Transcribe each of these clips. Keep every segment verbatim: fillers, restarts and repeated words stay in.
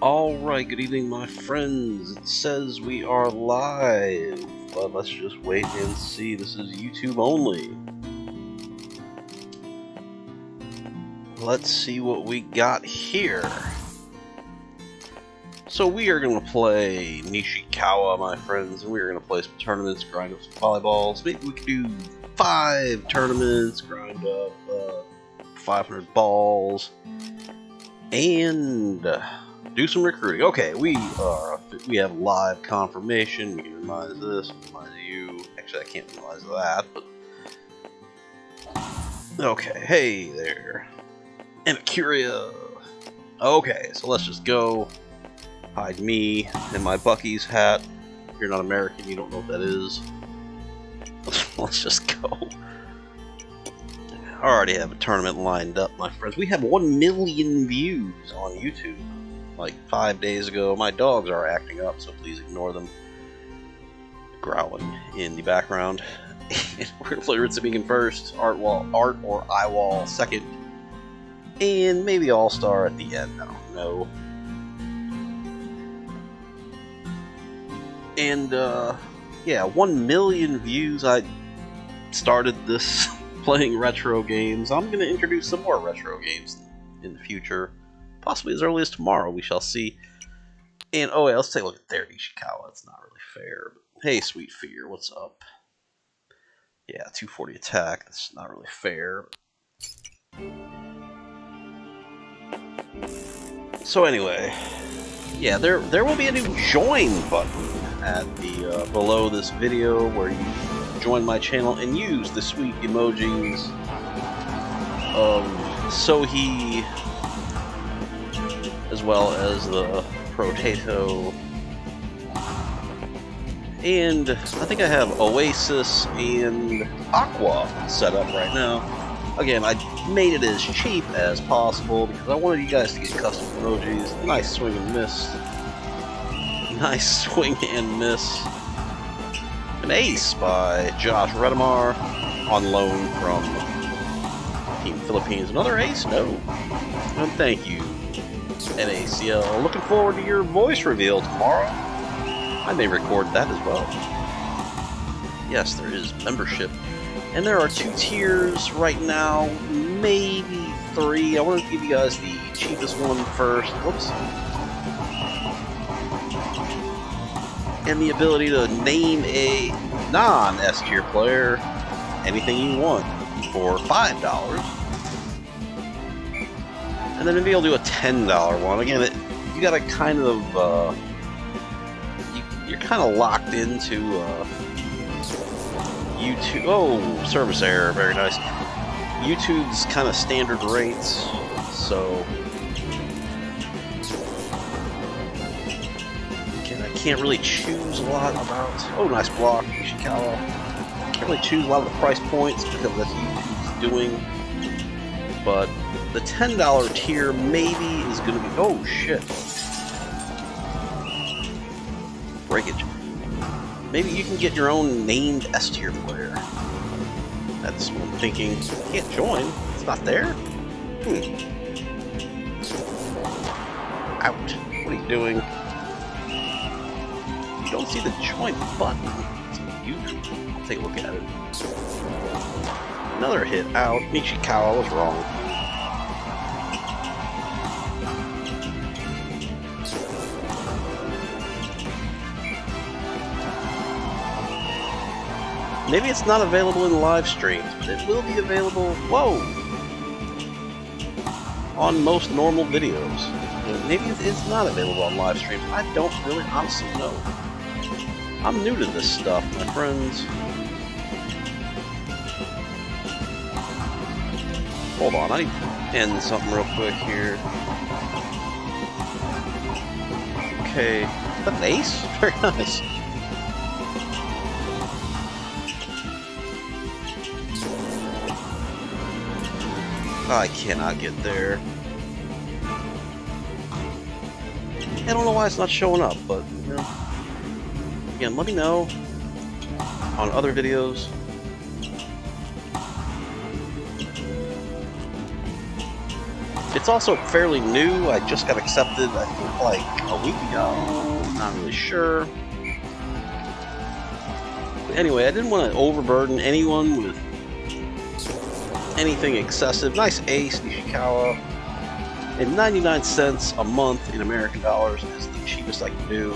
Alright, good evening my friends, it says we are live, but let's just wait and see, this is YouTube only. Let's see what we got here. So we are going to play Nishikawa, my friends, and we are going to play some tournaments, grind up some volleyballs. Maybe we could do five tournaments, grind up uh, five hundred balls, and do some recruiting. Okay, we are we have live confirmation. We can minimize this, minimize you. Actually, I can't minimize that, but okay. Hey there, Anacuria. Okay, so let's just go. Hide me in my Bucky's hat. If you're not American, you don't know what that is. Let's just go. I already have a tournament lined up, my friends. We have one million views on YouTube. Like five days ago. My dogs are acting up, so please ignore them. Growling in the background. We're going to play Ritsumeikan first, Art Wall, Art or Eyewall second, and maybe All-Star at the end. I don't know. And, uh, yeah, one million views. I started this playing retro games. I'm going to introduce some more retro games in the future. Possibly as early as tomorrow. We shall see. And, oh, yeah, let's take a look at their Nishikawa. It's not really fair. But, hey, Sweet Fear, what's up? Yeah, two forty attack. That's not really fair. So, anyway. Yeah, there, there will be a new join button at the uh, below this video where you join my channel and use the sweet emojis of Sohi as well as the Protato, and I think I have Oasis and Aqua set up right now. Again, I made it as cheap as possible because I wanted you guys to get custom emojis. Nice swing and miss. Nice swing and miss. An ace by Josh Retamar on loan from Team Philippines. Another ace? No. And thank you, N A C L. Looking forward to your voice reveal tomorrow. I may record that as well. Yes, there is membership. And there are two tiers right now, maybe three. I want to give you guys the cheapest one first. Whoops. And the ability to name a non-S tier player anything you want for five dollars. And then maybe I'll do a ten dollar one. Again, it, you gotta kind of, uh, you, you're kind of locked into uh, YouTube. Oh, service error, very nice. YouTube's kind of standard rates, so... Can't really choose a lot about. Oh, nice block, Nishikawa. Can't really choose a lot of the price points because that's what he's doing. But the ten dollar tier maybe is going to be. Oh shit! Breakage. Maybe you can get your own named S tier player. That's what I'm thinking. You can't join. It's not there. Hmm. Out. What are you doing? You don't see the join button. It's unusual. I'll take a look at it. Another hit out. Nishikawa was wrong. Maybe it's not available in live streams, but it will be available, whoa, on most normal videos. Maybe it's not available on live streams. I don't really honestly know. I'm new to this stuff, my friends. Hold on, I need to end something real quick here. Okay, is that an ace? Very nice. I cannot get there. I don't know why it's not showing up, but you know. Again, let me know on other videos. It's It's also fairly new. I just got accepted, I think, like a week ago. Not really sure. But anyway, I didn't want to overburden anyone with anything excessive. Nice ace, Nishikawa. And ninety-nine cents a month in American dollars is the cheapest I can do,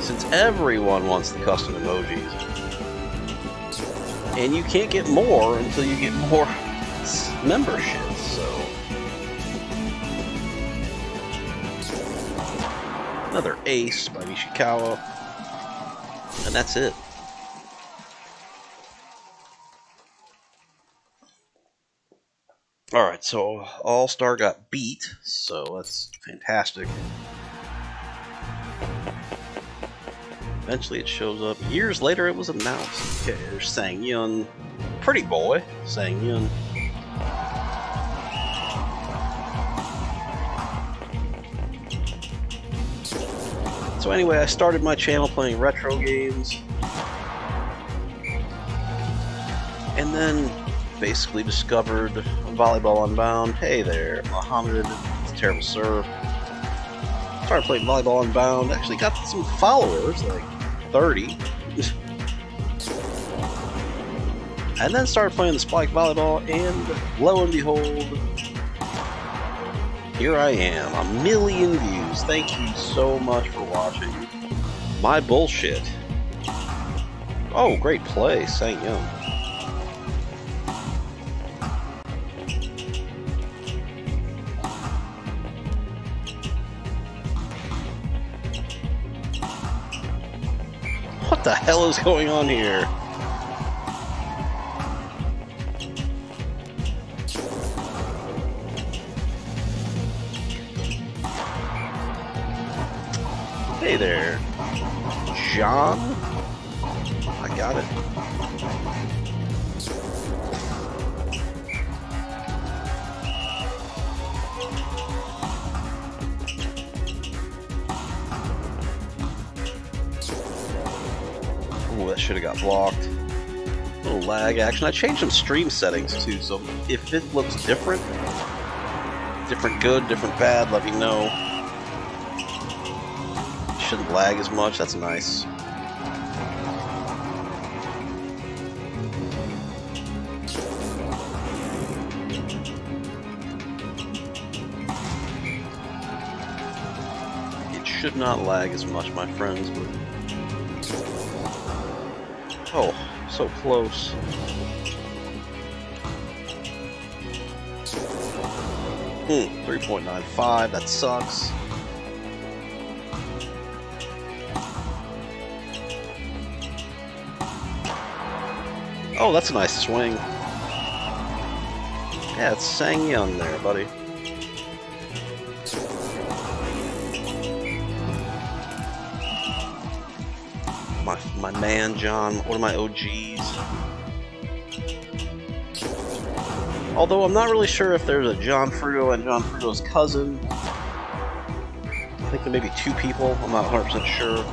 since everyone wants the custom emojis. And you can't get more until you get more memberships, so... Another ace by Nishikawa. And that's it. Alright, so All-Star got beat, so that's fantastic. Eventually it shows up. Years later it was announced. Okay, there's Sang-Yun. Pretty boy, Sang-Yun. So anyway, I started my channel playing retro games. And then basically discovered Volleyball Unbound. Hey there, Muhammad. It's a terrible serve. Started playing Volleyball Unbound. Actually got some followers, like thirty. And then started playing the Spike Volleyball, and lo and behold, here I am, a million views. Thank you so much for watching my bullshit. Oh, great play, Sang-Yun. What the hell is going on here? Hey there, John. I got it. Oh, that should have got blocked. A little lag action. I changed some stream settings too, so if it looks different, different good, different bad, let me know. Shouldn't lag as much, that's nice. It should not lag as much, my friends, but... Oh, so close. Hmm, three point nine five, that sucks. Oh, that's a nice swing. Yeah, it's Sang-Yun there, buddy. My, my man, John, one of my O Gs. Although I'm not really sure if there's a John Fruto and John Fruto's cousin. I think there may be two people. I'm not one hundred percent sure.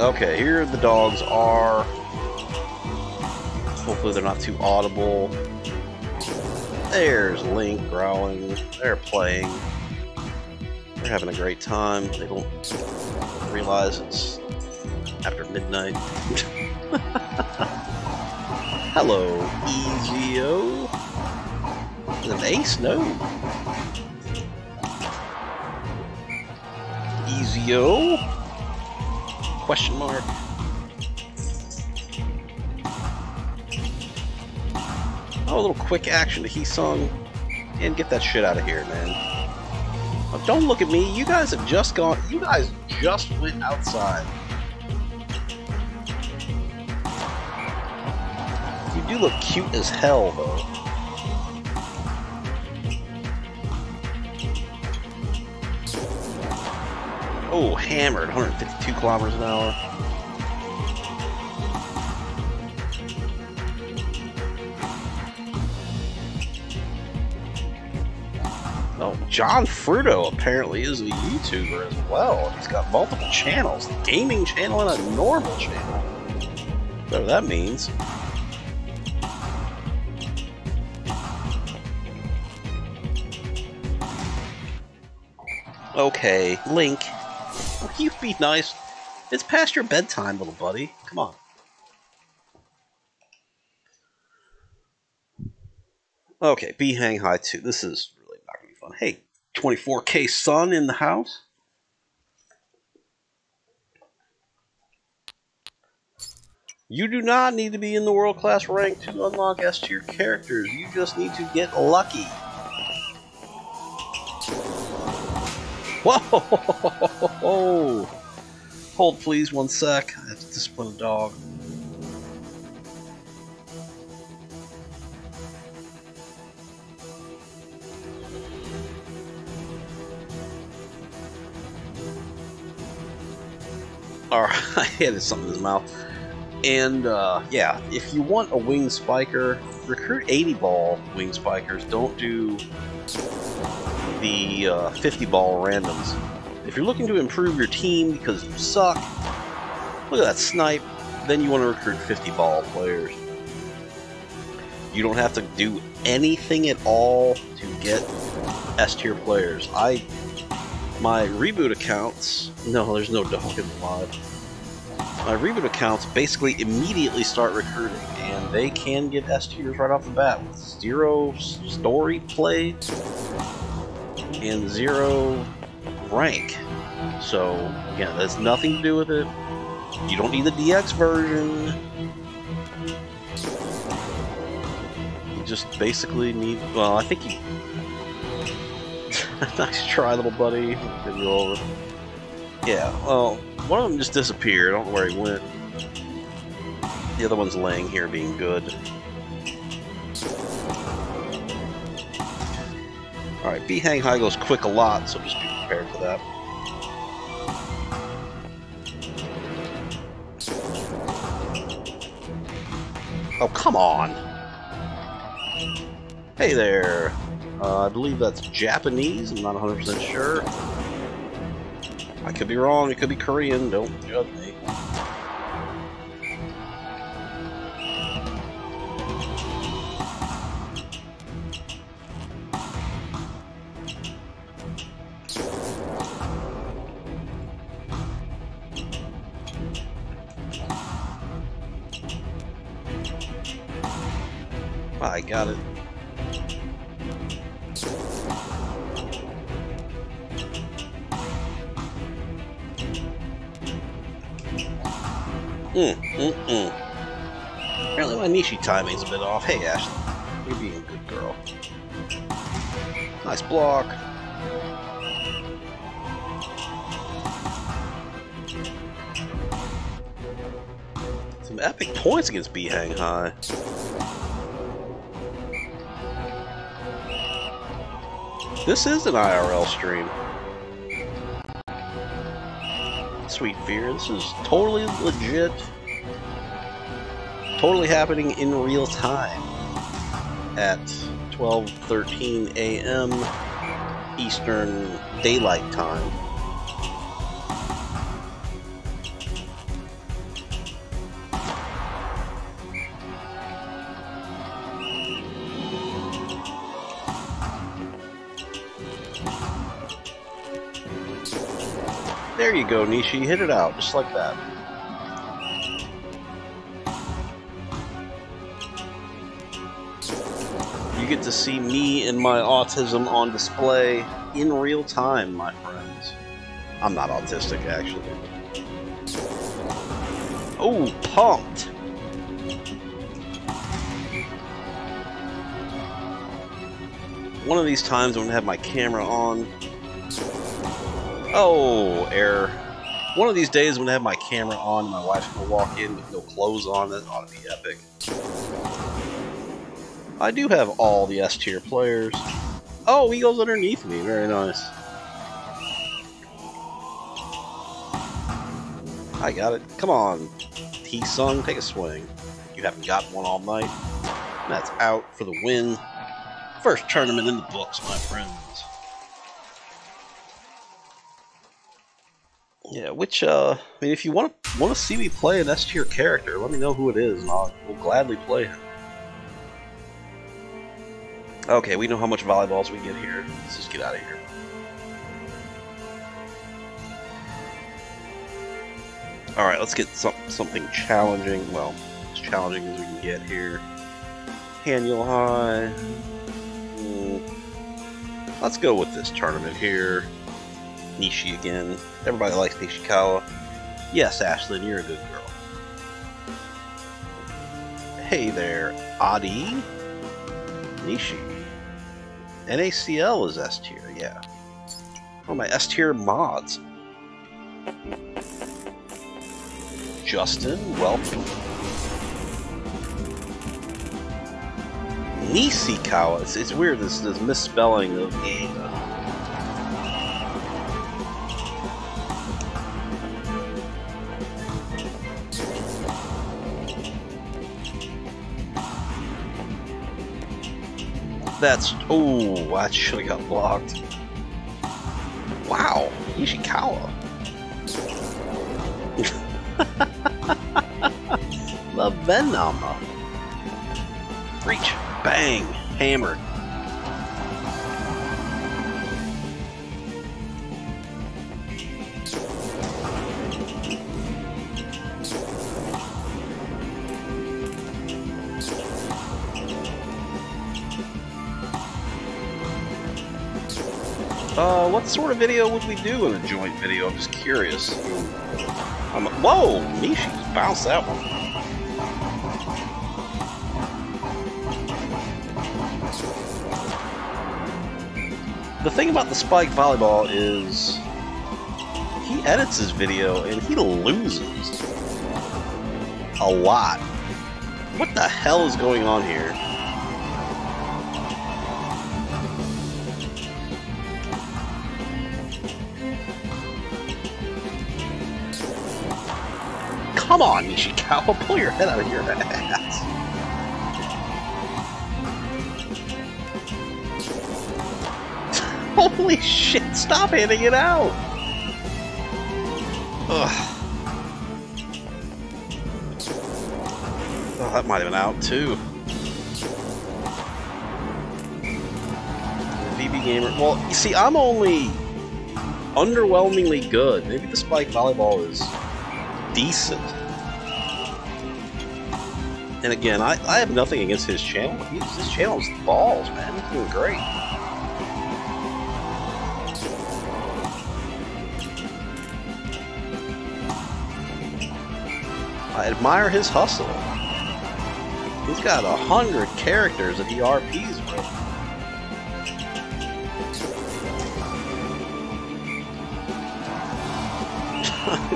Okay, here the dogs are. Hopefully they're not too audible. There's Link growling. They're playing. They're having a great time. They don't realize it's after midnight. Hello, E Z O. Is it an ace? No. E Z O? Question mark. Oh, a little quick action to He-Sung. And get that shit out of here, man. Oh, don't look at me. You guys have just gone. You guys just went outside. You do look cute as hell, though. Oh, hammered, one hundred fifty-two kilometers an hour. Oh, John Fruto apparently is a YouTuber as well. He's got multiple channels, a gaming channel and a normal channel. Whatever that means. Okay, Link. Will you be nice? It's past your bedtime, little buddy. Come on. Okay, Bae Hang-Hee too. This is really not going to be fun. Hey, twenty-four K Sun in the house? You do not need to be in the world-class rank to unlock S-tier characters. You just need to get lucky. Whoa! Hold please one sec. I have to discipline a dog. Alright, I added something in his mouth. And, uh, yeah, if you want a wing spiker, recruit eighty ball wing spikers. Don't do the uh, fifty ball randoms. If you're looking to improve your team because you suck, look at that snipe, then you want to recruit fifty ball players. You don't have to do anything at all to get S-tier players. I, my reboot accounts, no, there's no dog in the mod. My reboot accounts basically immediately start recruiting, and they can get S-tiers right off the bat with zero story played and zero rank. So, yeah, that's nothing to do with it. You don't need the D X version. You just basically need, well, I think you... Nice try, little buddy. Yeah, well, one of them just disappeared. I don't know where he went. The other one's laying here being good. Alright, Bae Hang-Hee goes quick a lot, so just be prepared for that. Oh, come on! Hey there! Uh, I believe that's Japanese, I'm not one hundred percent sure. I could be wrong, it could be Korean, don't judge me. I got it. Mm, mm, mm. Apparently my Nishi timing's a bit off. Hey, Ashley. You're being a good girl. Nice block. Some epic points against Bae Hang-Hee. This is an I R L stream. Sweet Fear, this is totally legit. Totally happening in real time at twelve thirteen A M Eastern Daylight Time. There you go, Nishi. Hit it out, just like that. You get to see me and my autism on display in real time, my friends. I'm not autistic, actually. Oh, pumped! One of these times I'm gonna have my camera on. Oh, error. One of these days when I have my camera on and my wife's gonna walk in with no clothes on, that ought to be epic. I do have all the S-tier players. Oh, he goes underneath me, very nice. I got it. Come on, He-Sung, take a swing. You haven't got one all night. That's out for the win. First tournament in the books, my friends. Yeah, which, uh, I mean, if you want to want to see me play an S-tier character, let me know who it is, and I'll we'll gladly play him. Okay, we know how much volleyballs we get here. Let's just get out of here. Alright, let's get some, something challenging. Well, as challenging as we can get here. Hanuel High. Mm. Let's go with this tournament here. Nishi again. Everybody likes Nishikawa. Yes, Ashlyn, you're a good girl. Hey there, Adi. Nishi. N A C L is S tier, yeah. Oh, my S tier mods. Justin, welcome. Nishikawa. It's, it's weird, this, this misspelling of Ega. That's... oh, I should have got blocked. Wow, Nishikawa. The Venom. Reach. Bang. Hammered. Uh, what sort of video would we do in a joint video? I'm just curious. I'm, whoa! Nishi, bounce that one. The thing about the Spike Volleyball is he edits his video and he loses a lot. What the hell is going on here? Come on, Nishikawa, pull your head out of your ass. Holy shit, stop handing it out! Ugh. Oh, that might have been out too. V B Gamer. Well, you see, I'm only underwhelmingly good. Maybe the Spike Volleyball is decent. And again, I, I have nothing against his channel. He's, his channel's balls, man. He's doing great. I admire his hustle. He's got a hundred characters that he R Ps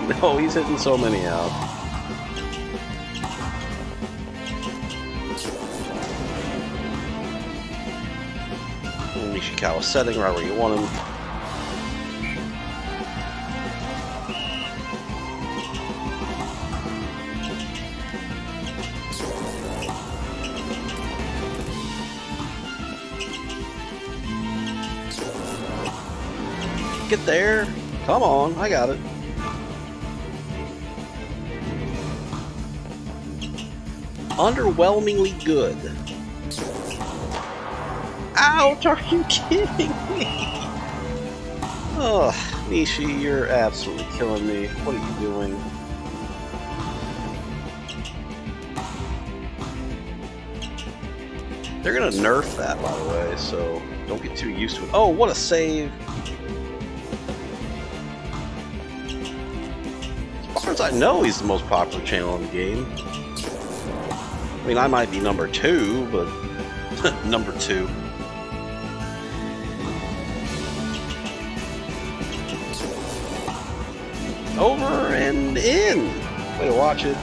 with. No, he's hitting so many out. Nishikawa setting right where you want him. Get there. Come on, I got it. Underwhelmingly good. Out, are you kidding me? Oh, Nishi, you're absolutely killing me. What are you doing? They're gonna nerf that, by the way, so don't get too used to it. Oh, what a save! As far as I know, he's the most popular channel in the game. I mean, I might be number two, but number two. Over and in! Way to watch it.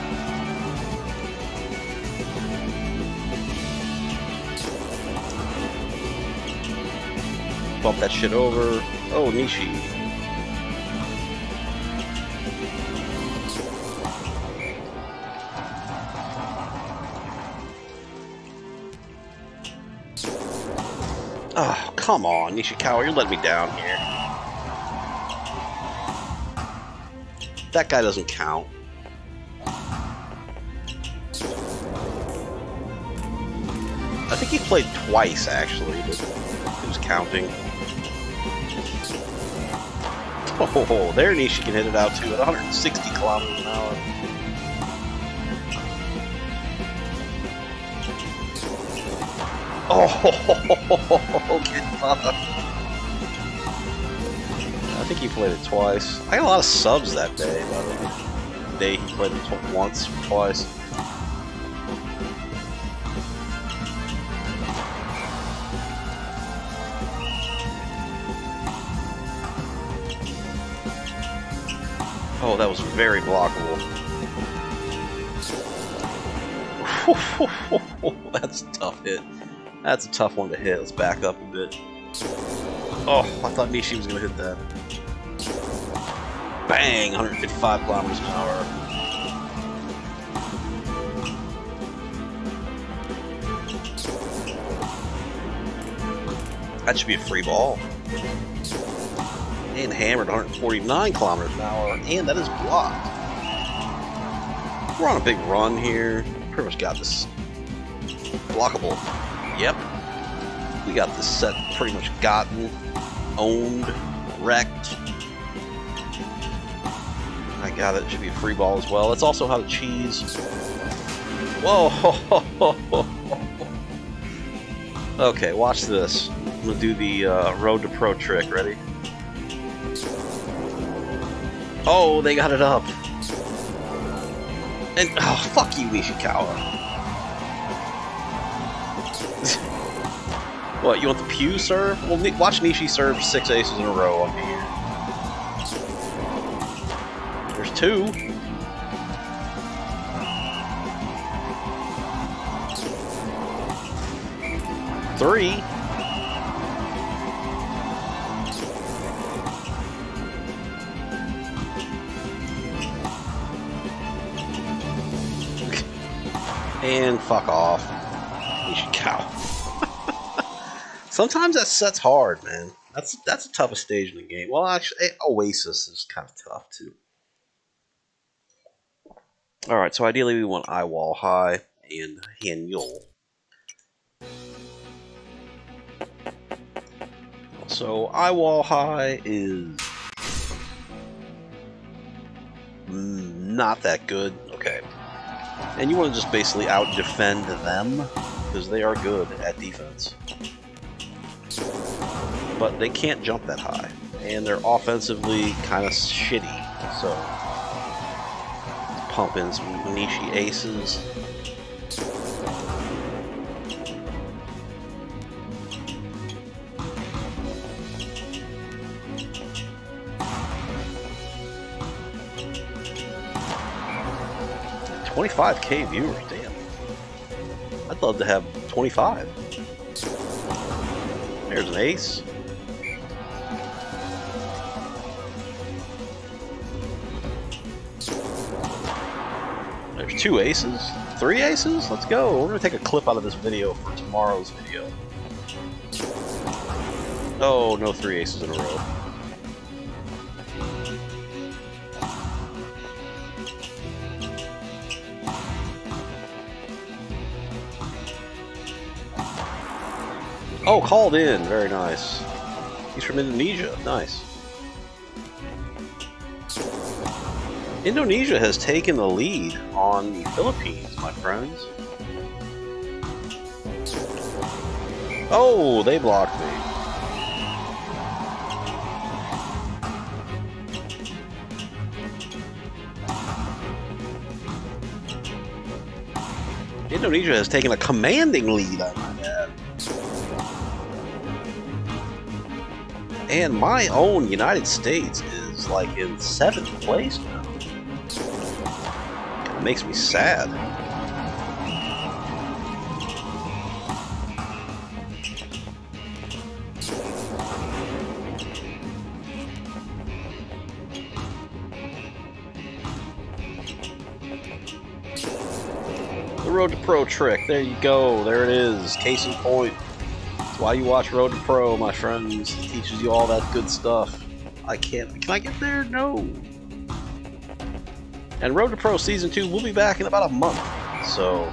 Bump that shit over. Oh, Nishi. Oh, come on, Nishikawa, you're letting me down here. That guy doesn't count. I think he played twice, actually, but who's counting? Oh, there Nishi can hit it out, too, at one hundred sixty kilometers an hour. Oh, get fucked. I think he played it twice. I got a lot of subs that day, by the way. The day he played it tw once or twice. Oh, that was very blockable. That's a tough hit. That's a tough one to hit. Let's back up a bit. Oh, I thought Nishi was going to hit that. Bang! one hundred fifty-five kilometers an hour. That should be a free ball. And hammered one hundred forty-nine kilometers an hour. And that is blocked. We're on a big run here. Pretty much got this. Blockable. Yep. We got this set pretty much gotten, owned, wrecked. I got it. Should be a free ball as well. That's also how to cheese. Whoa! Okay, watch this. I'm gonna do the uh, road to pro trick. Ready? Oh, they got it up. And oh, fuck you, Nishikawa. What, you want the pew serve? Well, watch Nishi serve six aces in a row on here. There's two. Three. And fuck off. Nishikawa. Sometimes that set's hard, man. That's that's the toughest stage in the game. Well, actually, Oasis is kind of tough, too. Alright, so ideally we want Eyewall High and Hanuel. So, Eyewall High is not that good. Okay. And you want to just basically out-defend them, because they are good at defense. But they can't jump that high, and they're offensively kind of shitty, so let's pump in some Nishi aces. twenty-five K viewers, damn. I'd love to have twenty-five. There's an ace. There's two aces, three aces. Let's go. We're gonna take a clip out of this video for tomorrow's video. Oh no, three aces in a row. Oh, called in. Very nice. He's from Indonesia. Nice. Indonesia has taken the lead on the Philippines, my friends. Oh, they blocked me. Indonesia has taken a commanding lead, I might add. And my own United States is like in seventh place now. Makes me sad. The Road to Pro trick. There you go. There it is. Case in point. That's why you watch Road to Pro, my friends. It teaches you all that good stuff. I can't. Can I get there? No. And Road to Pro Season two will be back in about a month, so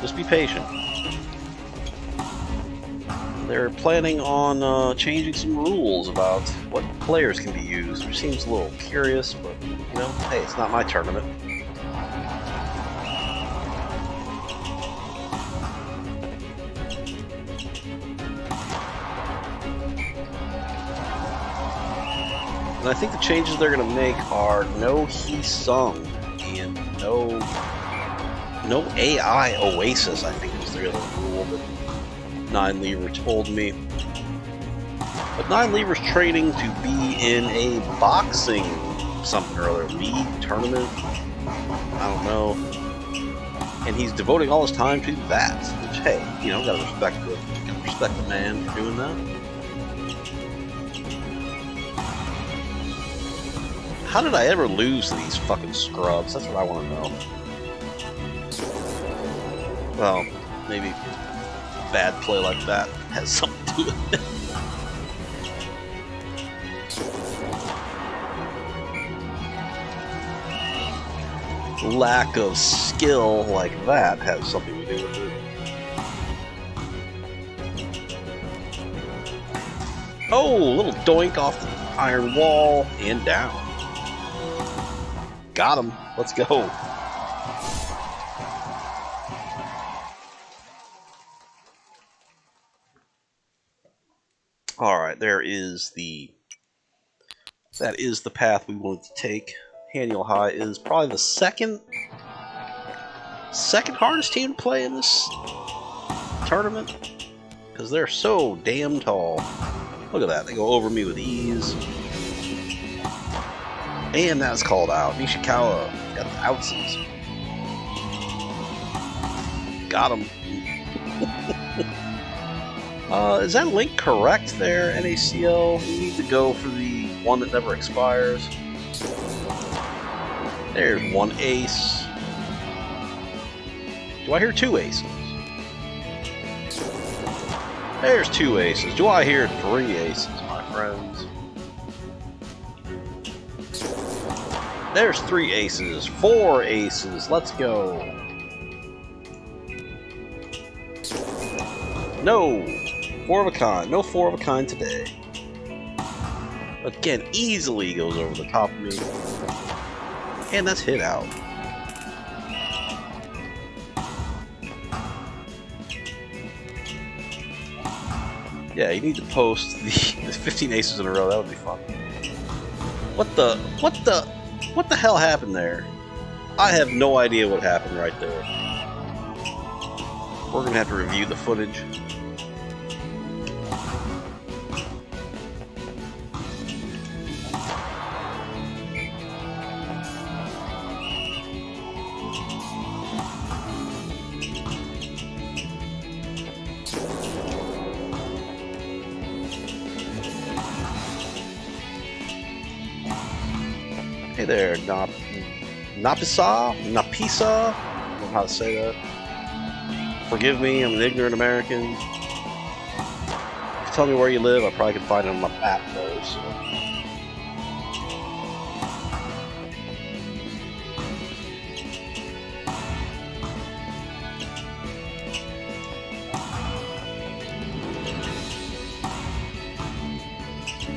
just be patient. They're planning on uh, changing some rules about what players can be used, which seems a little curious, but, you know, hey, it's not my tournament. And I think the changes they're going to make are no He-Sung and no, no A I Oasis, I think was the other rule that Nine Lever told me. But Nine Lever's training to be in a boxing something or other league tournament. I don't know. And he's devoting all his time to that. Which, hey, you know, gotta respect the, gotta respect the man for doing that. How did I ever lose to these fucking scrubs? That's what I want to know. Well, maybe bad play like that has something to do with it. Lack of skill like that has something to do with it. Oh, a little doink off the iron wall and down. Got him. Let's go. Alright, there is the... That is the path we wanted to take. Hanuel High is probably the second... Second hardest team to play in this tournament. Because they're so damn tall. Look at that. They go over me with ease. And that's called out. Nishikawa got the outsies. Got him. uh, is that link correct there, N A C L? We need to go for the one that never expires. There's one ace. Do I hear two aces? There's two aces. Do I hear three aces, my friends? There's three aces, four aces, let's go. No, four of a kind, no four of a kind today. Again, easily goes over the top of me. And that's hit out. Yeah, you need to post the, the fifteen aces in a row, that would be fun. What the, what the? What the hell happened there? I have no idea what happened right there. We're gonna have to review the footage. There, Nap Napisa, Napisa, I don't know how to say that. Forgive me, I'm an ignorant American. If you tell me where you live, I probably could find it on my map though.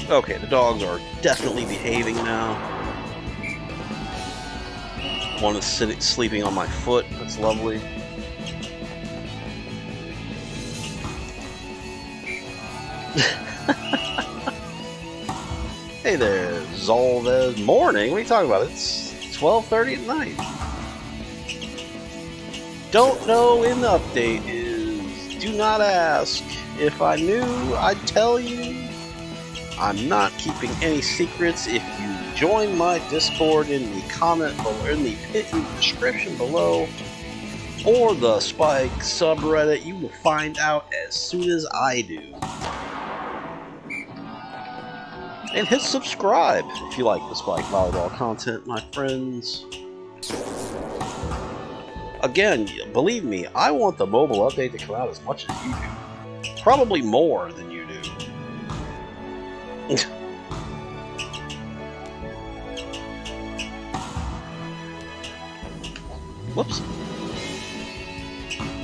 So. Okay, the dogs are definitely behaving now. One is sitting, sleeping on my foot. That's lovely. Hey there, Zolvez. Morning? What are you talking about? It's twelve thirty at night. Don't know in the update is, do not ask. If I knew, I'd tell you. I'm not keeping any secrets. If you join my Discord in the comment or in the hidden description below, or the Spike subreddit, you will find out as soon as I do. And hit subscribe if you like the Spike Volleyball content, my friends. Again, believe me, I want the mobile update to come out as much as you do. Probably more than you do. Whoops.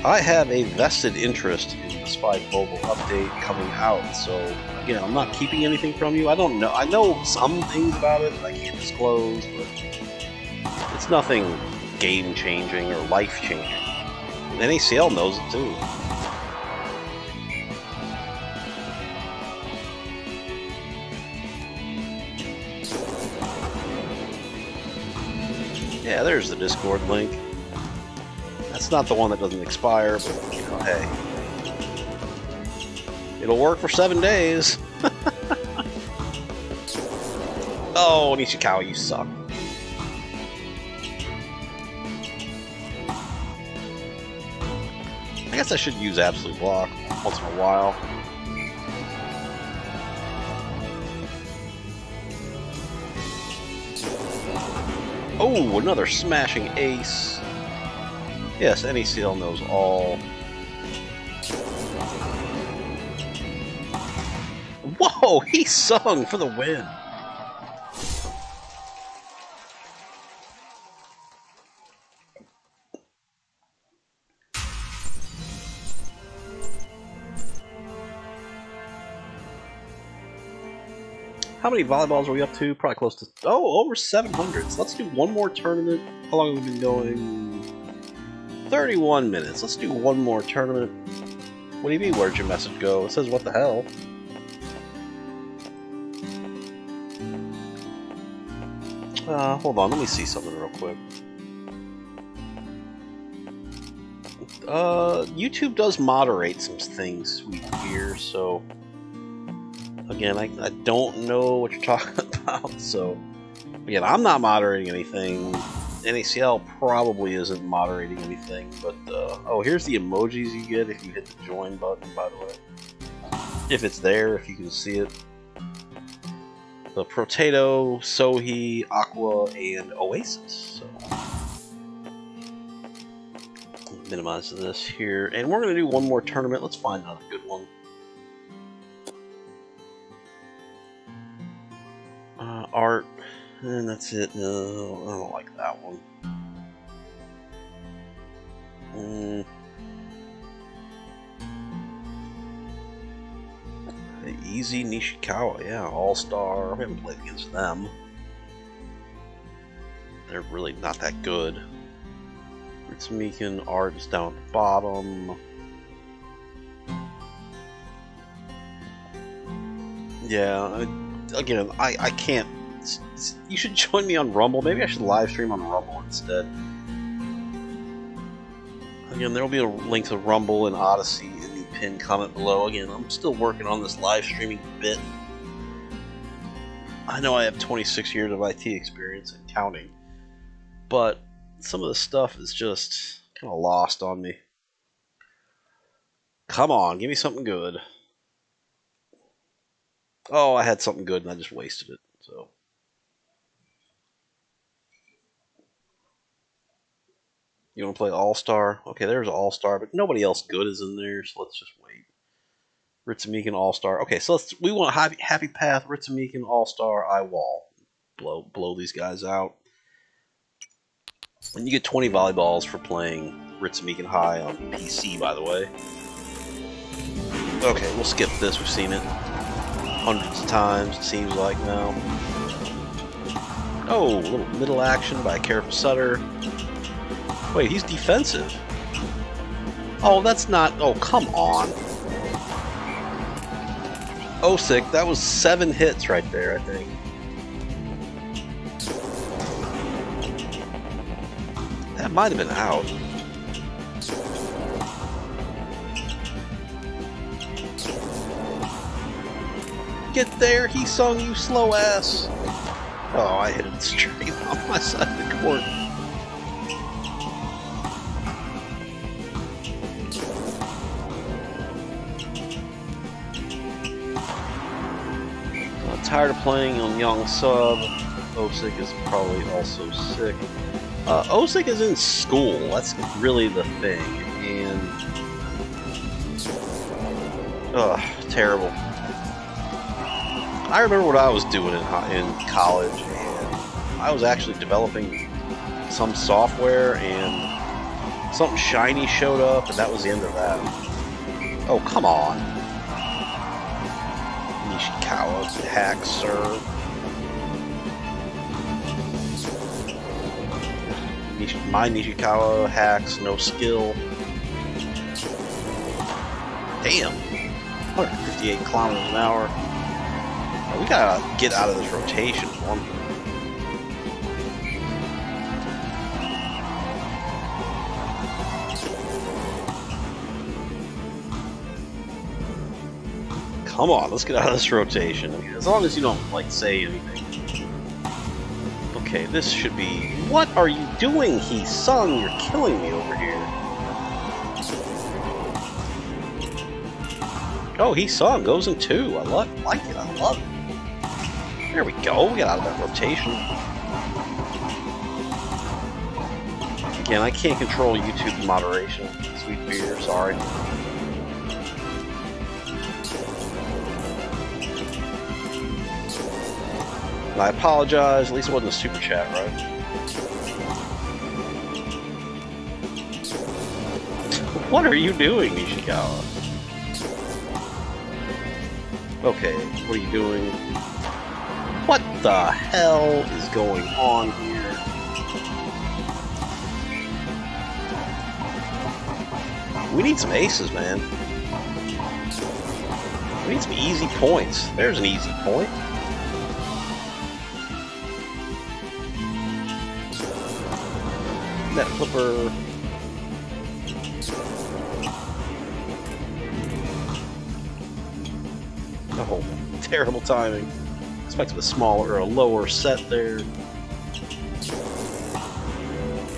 I have a vested interest in the Spike Volleyball update coming out, so again, I'm not keeping anything from you. I don't know. I know some things about it that I can't disclose, but it's nothing game-changing or life-changing. N A C L knows it too. Yeah, there's the Discord link. That's not the one that doesn't expire, but, you know, hey. It'll work for seven days. Oh, Nishikawa, you suck. I guess I should use Absolute Block once in a while. Oh, another smashing ace. Yes, N A C L knows all. Whoa, He-Sung for the win. How many volleyballs are we up to? Probably close to... Oh, over seven hundred. So let's do one more tournament. How long have we been going? thirty-one minutes. Let's do one more tournament. What do you mean, where'd your message go? It says, what the hell? Uh, hold on. Let me see something real quick. Uh, YouTube does moderate some things we hear, so... Again, I, I don't know what you're talking about, so... Again, I'm not moderating anything. N A C L probably isn't moderating anything, but... Uh, oh, here's the emojis you get if you hit the join button, by the way. If it's there, if you can see it. The Protato, Sohi, Aqua, and Oasis. So, minimize this here. And we're going to do one more tournament. Let's find another good one. Uh, art, and that's it. No, I don't like that one. Mm. Easy Nishikawa, yeah, all-star. We haven't played against them. They're really not that good. Ritsumeikan, Art is down at the bottom. Yeah, I... Again, I, I can't... You should join me on Rumble. Maybe I should live stream on Rumble instead. Again, there will be a link to Rumble and Odyssey in the pinned comment below. Again, I'm still working on this live streaming bit. I know I have twenty-six years of I T experience and counting, but some of the stuff is just kind of lost on me. Come on, give me something good. Oh, I had something good and I just wasted it, so. You want to play All-Star? Okay, there's All-Star, but nobody else good is in there, so let's just wait. Ritsumeikan, All-Star. Okay, so let's, we want Happy, happy Path, Ritsumeikan, All-Star, Eyewall. Blow, blow these guys out. And you get twenty volleyballs for playing Ritsumeikan High on P C, by the way. Okay, we'll skip this, we've seen it hundreds of times, it seems like now. Oh, a little middle action by Careful Sutter. Wait, he's defensive. Oh, that's not... Oh, come on. Osic, that was seven hits right there, I think. That might have been out. Get there, He-Sung, you slow ass. Oh, I hit it straight on my side of the court. I'm tired of playing on Young-Sub. Osic is probably also sick. Uh, Osic is in school, that's really the thing. And. Ugh, terrible. I remember what I was doing in, in college, and I was actually developing some software, and Something shiny showed up, and that was the end of that. Oh, come on. Nishikawa, hack, serve. My Nishikawa hacks, no skill. Damn. one hundred fifty-eight kilometers an hour. We gotta get out of this rotation for me. Come on, let's get out of this rotation. I mean, as long as you don't, like, say anything. Okay, this should be... What are you doing, He-Sung? You're killing me over here. Oh, He-Sung goes in two. I love, like it. I love it. There we go. We got out of that rotation. Again, I can't control YouTube moderation. Sweet beer, sorry. And I apologize, at least it wasn't a super chat, right? What are you doing, Nishikawa? Okay, what are you doing? What the hell is going on here? We need some aces, man. We need some easy points. There's an easy point. That flipper. Oh, terrible timing. Expected a smaller or a lower set there.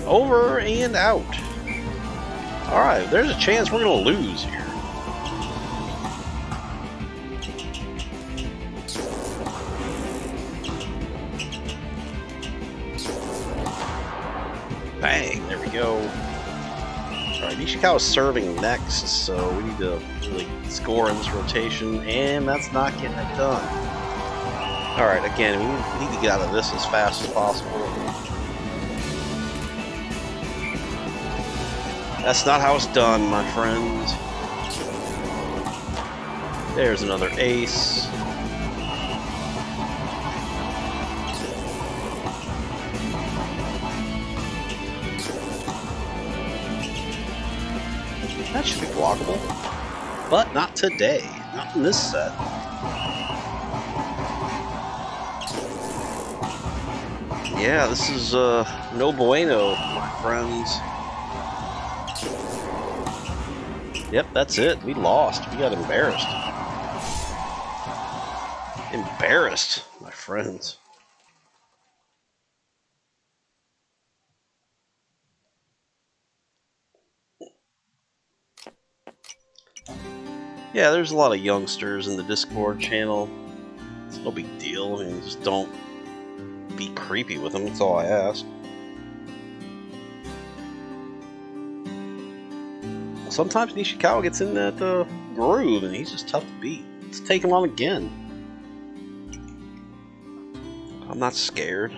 Over and out. Alright, there's a chance we're going to lose here. Bang, there we go. Alright, Nishikawa's serving next, so we need to really score in this rotation, and that's not getting it done. Alright, again, we need to get out of this as fast as possible. That's not how it's done, my friends. There's another ace. That should be blockable, but not today, not in this set. Yeah, this is uh, no bueno, my friends. Yep, that's it. We lost. We got embarrassed. Embarrassed, my friends. Yeah, there's a lot of youngsters in the Discord channel. It's no big deal. I mean, just don't be creepy with them. That's all I ask. Sometimes Nishikawa gets in that uh, groove, and he's just tough to beat. Let's take him on again. I'm not scared.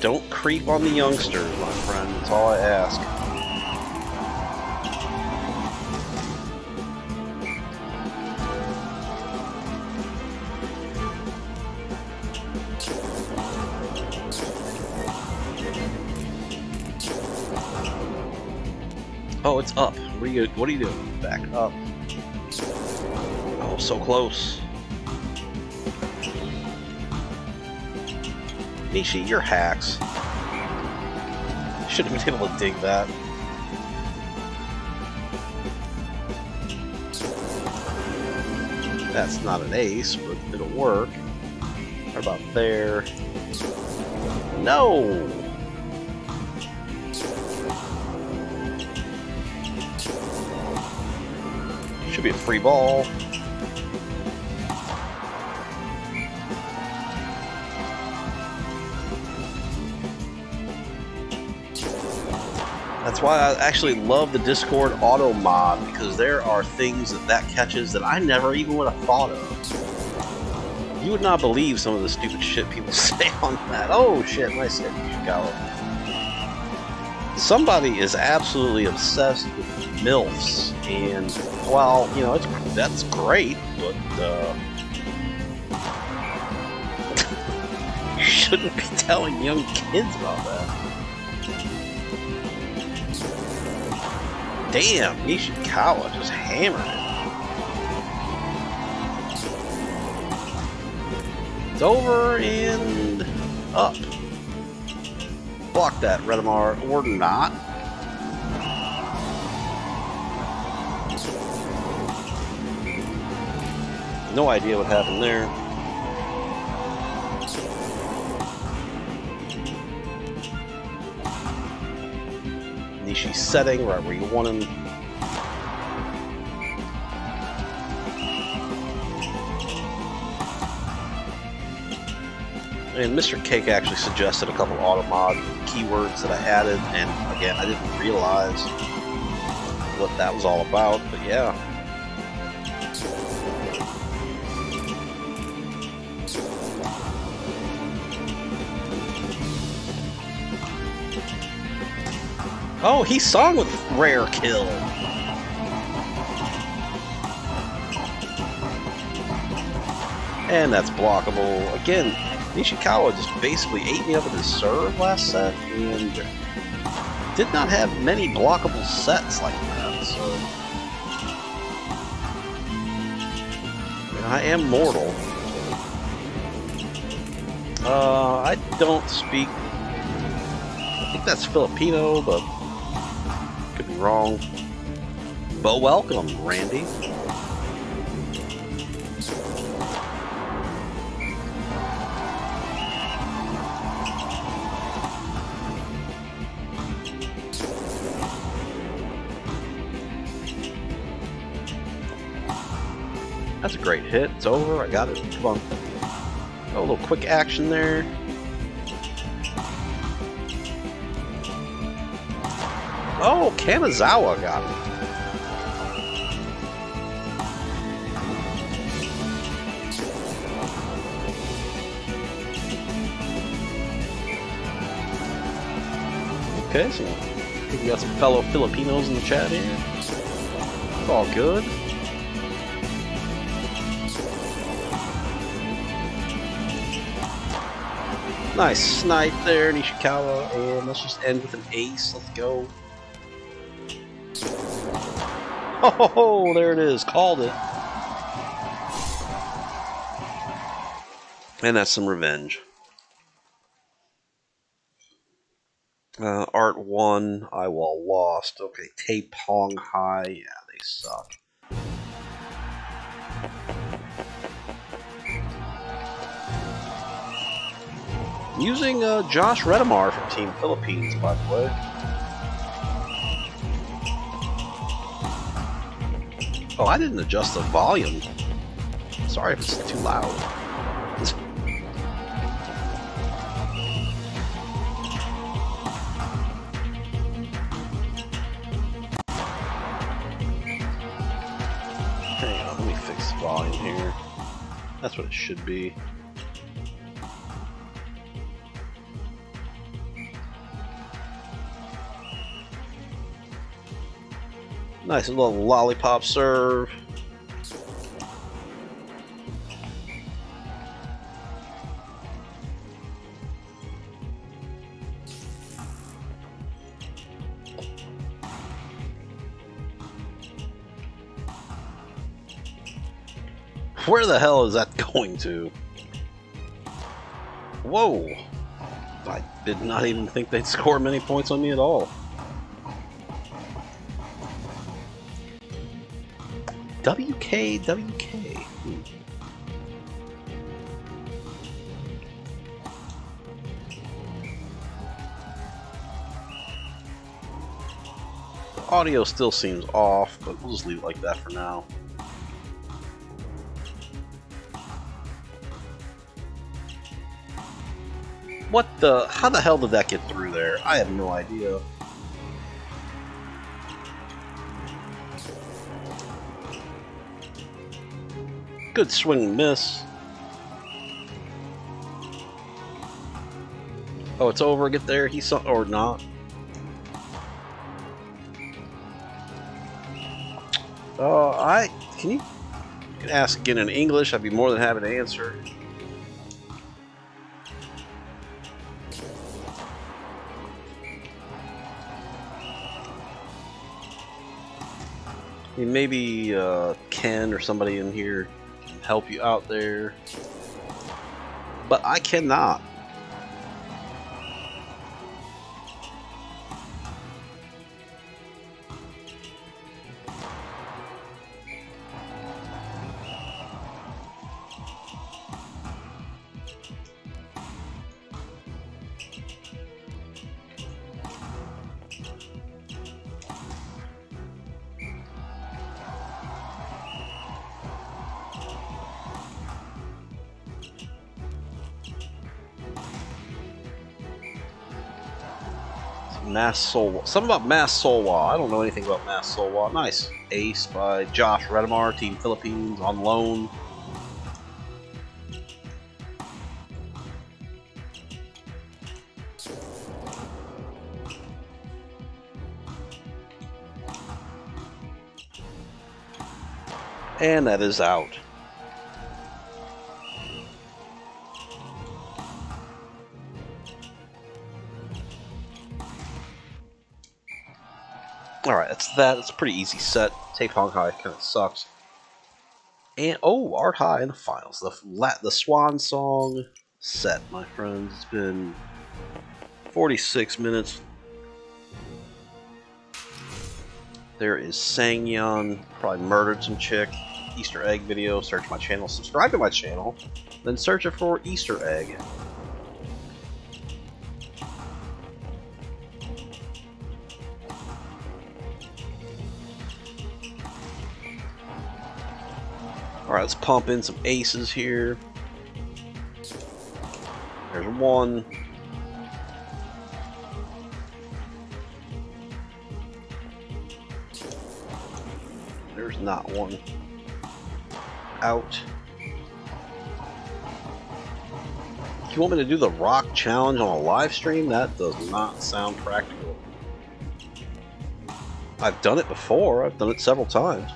Don't creep on the youngsters, my friend. That's all I ask. Oh, it's up. What are you, what are you doing? Back up. Oh, so close. Nishi, you're hacks. Should have been able to dig that. That's not an ace, but it'll work. How about there? No! Should be a free ball. That's why I actually love the Discord auto mod, because there are things that that catches that I never even would have thought of. You would not believe some of the stupid shit people say on that. Oh shit, my said Nishikawa. Somebody is absolutely obsessed with MILFs, and while, you know, it's, that's great, but uh, you shouldn't be telling young kids about that. Damn, Nishikawa just hammered it. Over and up. Block that, Retamar, or not. No idea what happened there. Nishi setting right where you want him. And Mister Cake actually suggested a couple automod keywords that I added, and again, I didn't realize what that was all about, but yeah. Oh, He-Sung with rare kill! And that's blockable. Again, Nishikawa just basically ate me up with his serve last set, and did not have many blockable sets like that, so... And I am mortal. Uh, I don't speak... I think that's Filipino, but... Could be wrong. But welcome, Randy. That's a great hit. It's over. I got it. Come on. Got a little quick action there. Oh, Kanazawa got it. Okay, so I think we got some fellow Filipinos in the chat here. It's all good. Nice snipe there, Nishikawa, and let's just end with an ace. Let's go. Oh, ho, ho, there it is. Called it. And that's some revenge. Uh, Art won. Eyewall lost. Okay, Taepung High. Yeah, they suck. Using uh, Josh Retamar from Team Philippines, by the way. Oh, I didn't adjust the volume. Sorry if it's too loud. Hang on, let me fix the volume here. That's what it should be. Nice little lollipop serve. Where the hell is that going to? Whoa! I did not even think they'd score many points on me at all. W K, W K. Hmm. The audio still seems off, but we'll just leave it like that for now. What the? How the hell did that get through there? I have no idea. Good swing and miss. Oh, it's over. Get there. He saw or not. Oh, I can you can ask again in English. I'd be more than happy to answer. I mean, maybe uh, Ken or somebody in here can help you out there, but I cannot. Mass Soul. Something about Mass Soul. I don't know anything about Mass Soul. Nice ace by Josh Retamar, Team Philippines, on loan. And that is out. Alright, that's that. It's a pretty easy set. Taepung High kind of sucks. And, oh, Art High in the finals. The lat, the Swan Song set, my friends. It's been forty-six minutes. There is Sang-Yun. Probably murdered some chick. Easter egg video. Search my channel. Subscribe to my channel. Then search it for Easter egg. Alright, let's pump in some aces here. There's one. There's not one. Out. Do you want me to do the rock challenge on a live stream? That does not sound practical. I've done it before. I've done it several times.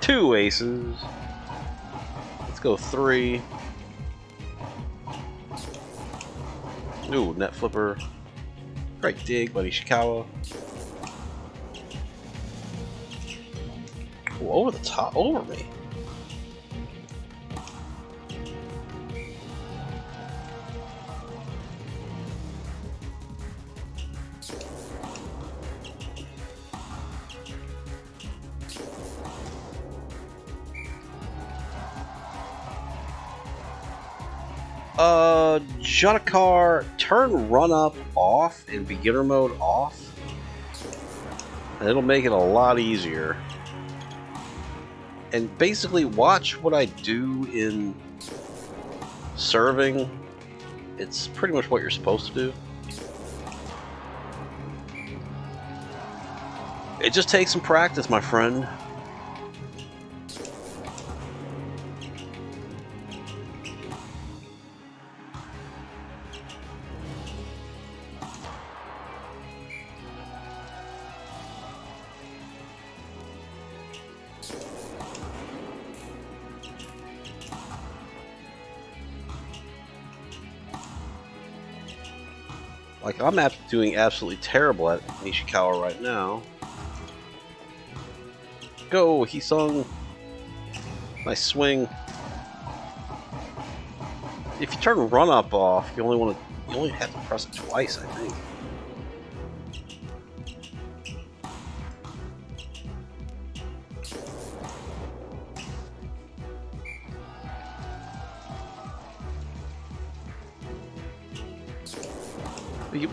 Two aces. Let's go three. Ooh, net flipper. Great dig by Nishikawa. Ooh, over the top, over me. Uh, Junkar, turn run up off and beginner mode off. And it'll make it a lot easier. And basically, watch what I do in serving. It's pretty much what you're supposed to do. It just takes some practice, my friend. Like, I'm doing absolutely terrible at Nishikawa right now. Go, He-Sung. Nice swing. If you turn run up off, you only want to, you only have to press it twice, I think.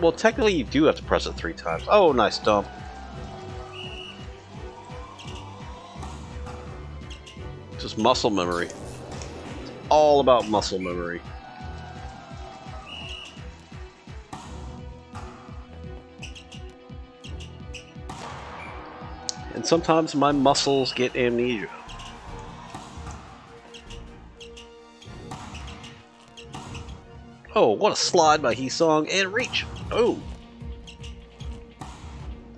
Well, technically you do have to press it three times. Oh, nice dump. It's just muscle memory. It's all about muscle memory. And sometimes my muscles get amnesia. Oh, what a slide by He-Sung and reach. Oh.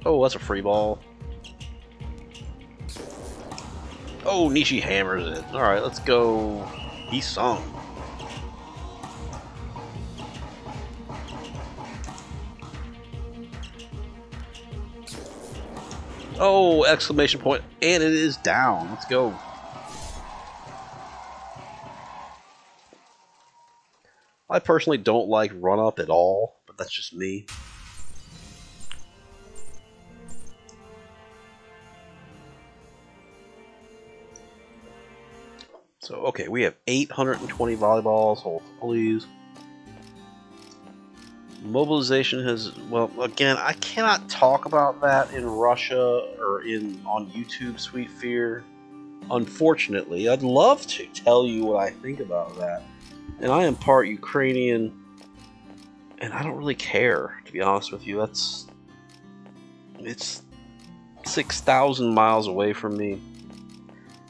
Oh, that's a free ball. Oh, Nishi hammers it. Alright, let's go He-Sung. Oh, exclamation point. And it is down. Let's go. I personally don't like run-up at all, but that's just me. So, okay, we have eight hundred twenty volleyballs. Hold, please. Mobilization has, well, again, I cannot talk about that in Russia or in on YouTube, Sweet Fear. Unfortunately, I'd love to tell you what I think about that. And I am part Ukrainian, and I don't really care, to be honest with you. That's, it's six thousand miles away from me.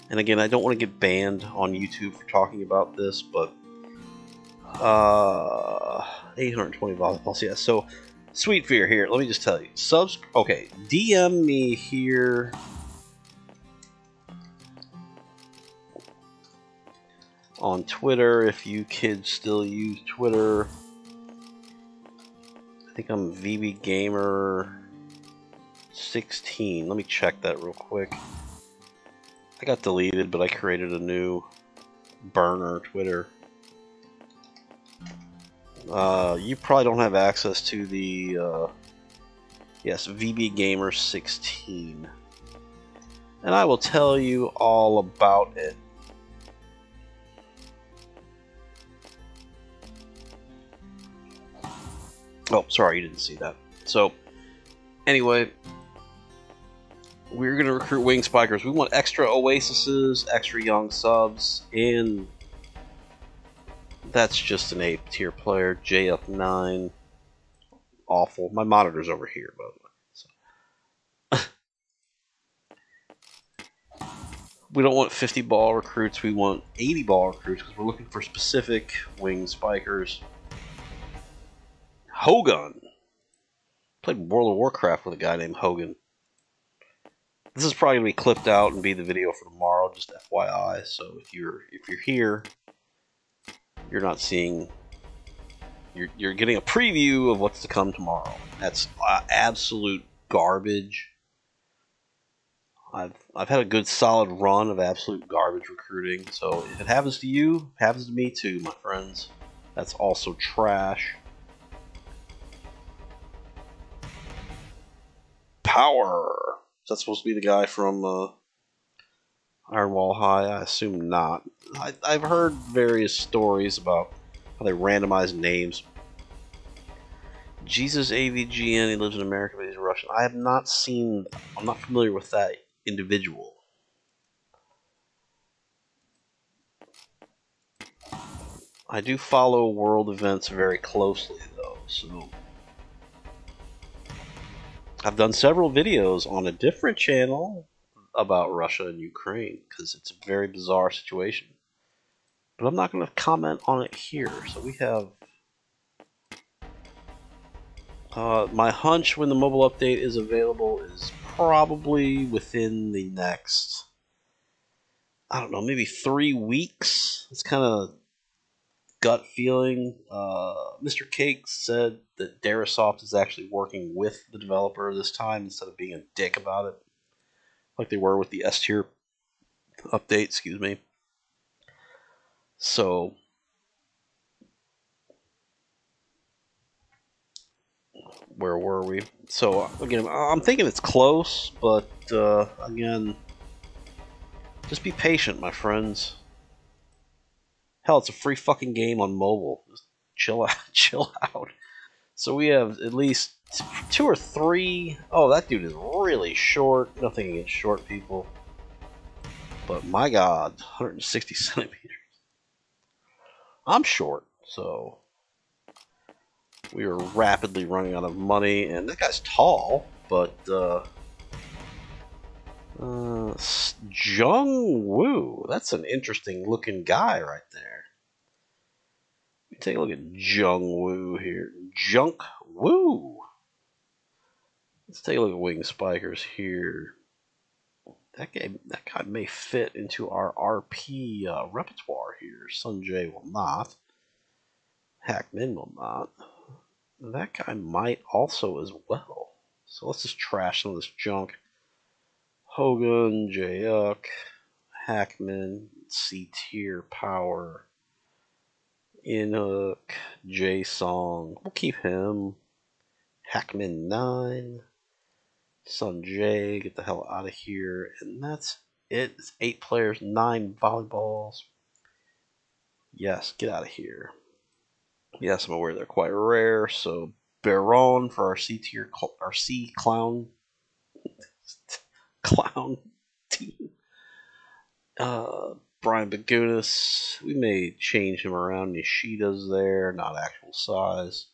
And again, I don't want to get banned on YouTube for talking about this, but uh, eight hundred twenty volleyballs, yeah. So, Sweet Fear here. Let me just tell you, subs. Okay, D M me here. On Twitter, if you kids still use Twitter. I think I'm V B Gamer sixteen. Let me check that real quick. I got deleted, but I created a new burner Twitter. Uh, you probably don't have access to the uh, yes, V B Gamer sixteen. And I will tell you all about it. Oh, sorry, you didn't see that. So, anyway, we're going to recruit wing spikers. We want extra Oasises, extra young subs, and that's just an A tier player, J F nine. Awful. My monitor's over here, by the way. So. We don't want fifty ball recruits, we want eighty ball recruits because we're looking for specific wing spikers. Hogan. Played World of Warcraft with a guy named Hogan. This is probably gonna be clipped out and be the video for tomorrow, just F Y I. So if you're if you're here, you're not seeing. You're you're getting a preview of what's to come tomorrow. That's uh, absolute garbage. I've I've had a good solid run of absolute garbage recruiting. So if it happens to you, it happens to me too, my friends. That's also trash. Power. Is that supposed to be the guy from uh, Ironwall High? I assume not. I, I've heard various stories about how they randomize names. Jesus A V G N, he lives in America, but he's Russian. I have not seen, I'm not familiar with that individual. I do follow world events very closely, though, so... I've done several videos on a different channel about Russia and Ukraine because it's a very bizarre situation. But I'm not going to comment on it here. So we have uh, my hunch when the mobile update is available is probably within the next, I don't know, maybe three weeks. It's kind of gut feeling. uh, Mister Cakes said that Darasoft is actually working with the developer this time instead of being a dick about it, like they were with the S tier update. Excuse me. So, where were we? So again, I'm thinking it's close, but uh, again, just be patient, my friends. Hell, it's a free fucking game on mobile. Just chill out, chill out. So we have at least two or three. Oh, that dude is really short. Nothing against short people. But my god, one hundred sixty centimeters. I'm short, so... We are rapidly running out of money. And that guy's tall, but... Uh, Uh, Jung-Woo. That's an interesting looking guy right there. me take a look at Jung-Woo here. Jung-Woo! Let's take a look at Wing Spikers here. That game, that guy may fit into our R P uh, repertoire here. Sunjay will not. Hackman will not. That guy might also as well. So let's just trash some of this junk. Hogan, Jayuk, Hackman, C-Tier, Power, Inuk, J-Song. We'll keep him. Hackman nine. Sanjay, get the hell out of here. And that's it. It's eight players, nine volleyballs. Yes, get out of here. Yes, I'm aware they're quite rare. So Baron for our C tier, our C clown, clown team. Uh, Brian Bagunas, we may change him around. Nishida's there, not actual size.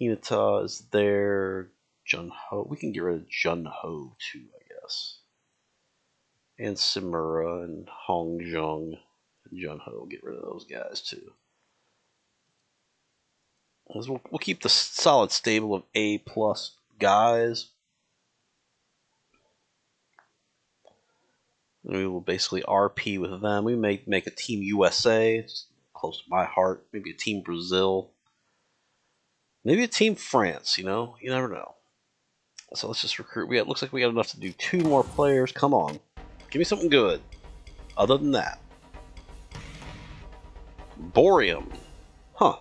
Hinata is there. Jun-Ho, we can get rid of Jun-Ho too, I guess. And Simura and Hong Jung and Jun-Ho, get rid of those guys too. We'll, we'll keep the solid stable of A plus guys. And we will basically R P with them. We may make a Team U S A, it's close to my heart. Maybe a Team Brazil. Maybe a Team France, you know? You never know. So let's just recruit. We got, looks like we got enough to do two more players. Come on. Give me something good. Other than that. Boreum. Huh.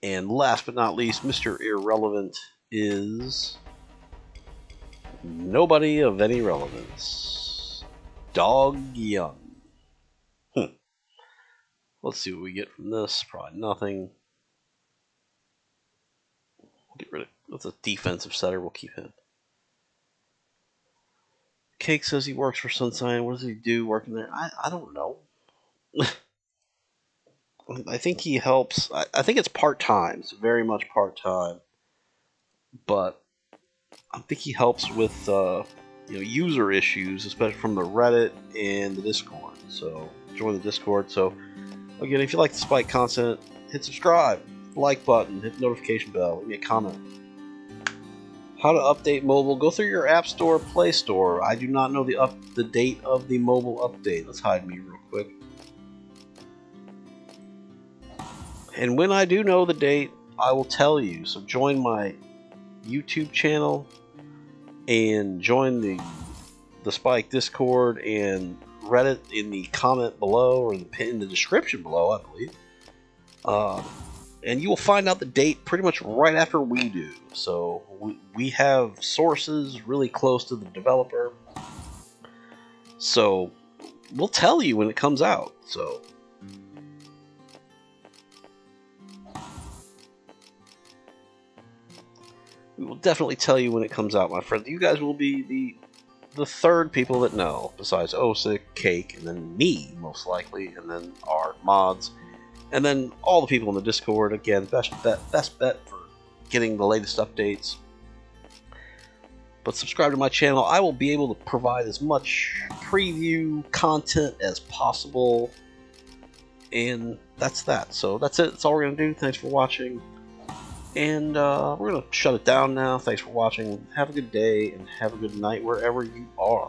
And last but not least, Mister Irrelevant is... nobody of any relevance. Dog Young. Hmm. Let's see what we get from this. Probably nothing. Get rid of that's a defensive setter, we'll keep him. Cake says he works for Sunshine. What does he do working there? I, I don't know. I think he helps. I, I think it's part-time. It's very much part-time. But I think he helps with uh, you know, user issues, especially from the Reddit and the Discord. So join the Discord. So again, if you like the Spike content, hit subscribe. Like button, hit the notification bell, leave me a comment. How to update mobile? Go through your App Store, Play Store. I do not know the up the date of the mobile update. Let's hide me real quick. And when I do know the date, I will tell you. So join my YouTube channel and join the the Spike Discord and Reddit in the comment below or in the pin in the description below, I believe. Uh, And you will find out the date pretty much right after we do. So we, we have sources really close to the developer. So we'll tell you when it comes out. So we will definitely tell you when it comes out, my friend. You guys will be the the third people that know, besides Osic, Cake, and then me, most likely, and then our mods. And then all the people in the Discord, again, best bet, best bet for getting the latest updates. But subscribe to my channel. I will be able to provide as much preview content as possible. And that's that. So that's it. That's all we're going to do. Thanks for watching. And uh, we're going to shut it down now. Thanks for watching. Have a good day and have a good night wherever you are.